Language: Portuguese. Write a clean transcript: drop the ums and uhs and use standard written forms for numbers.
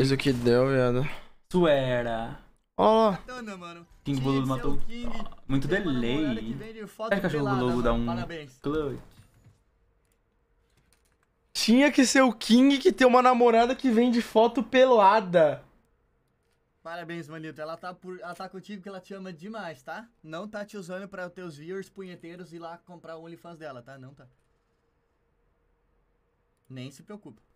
Isso que deu, viado. Suera. Ó. King Boludo matou. King. Muito delay. É cachorro Boludo dá um clutch. Tinha que ser o King que tem uma namorada que vende foto pelada. Parabéns, Manito. Ela tá contigo porque ela te ama demais, tá? Não tá te usando pra teus viewers punheteiros ir lá comprar o OnlyFans dela, tá? Não tá. Nem se preocupa.